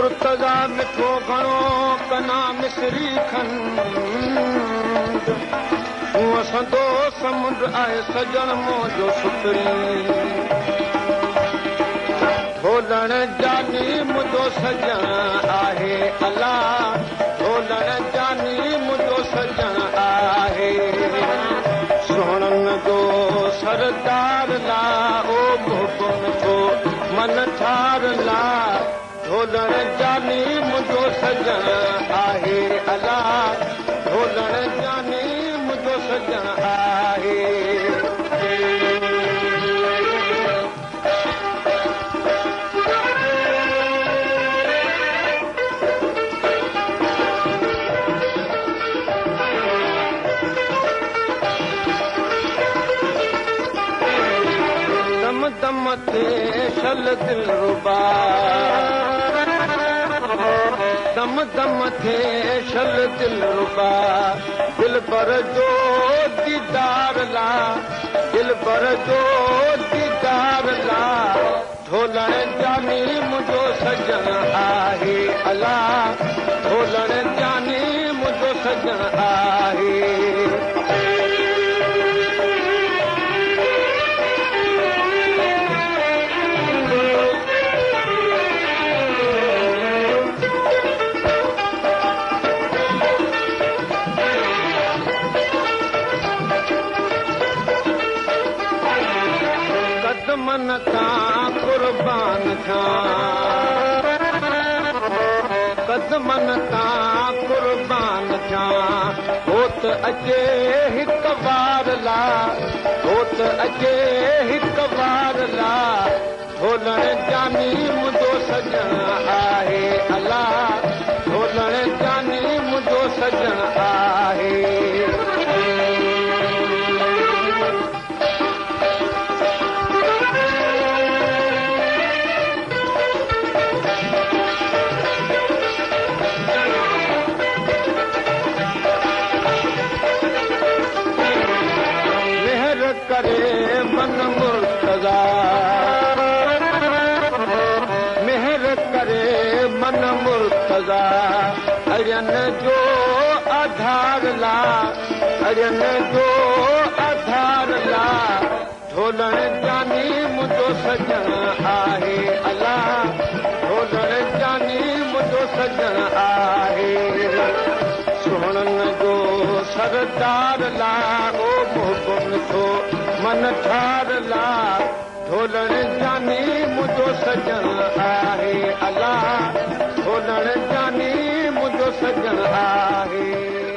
मुर्तजा मिठो घणो कना मिसरी खन तू असंदो समुद्र आए सजन मोजो सुतरी ढोलण जानी मुझो सजन आहे अला ढोलण जानी मुझो सजन आहे सोहणन जो सरदार ला ओ मोहन जो मन थार ला ढोलण जानी मुझो सजन आहे अला ढोलण जानी मुझो सजन आहे दम दम ते छल दिल रुबा दम दम थे छल दिल रुबा दिलबर जो दीदार ला दिलबर जो दीदार ला ढोलण जानी मुझो सजन आहे अला ढोलण जानी मुझो सजन आहे मन का कुर्बान था कदमन का कुर्बान था होत अचे हिक बार ला होत अचे हिक बार ला ढोलण जानी मुझो सजन आहे अला ढोलण जानी मुझो सजन आहे मेहर करे मन मुर्तजा अरन जो आधार ला अरन जो आधार ला ढोलण जानी मुझो सजन आहे अला ढोलण जानी मुझो सजन आहे सुहणन जो सरदार ला ओ मोहन थो मन ठार ला ढोलण जानी मुझो सजन आहे अला ढोलण जानी मुझो सजन आहे।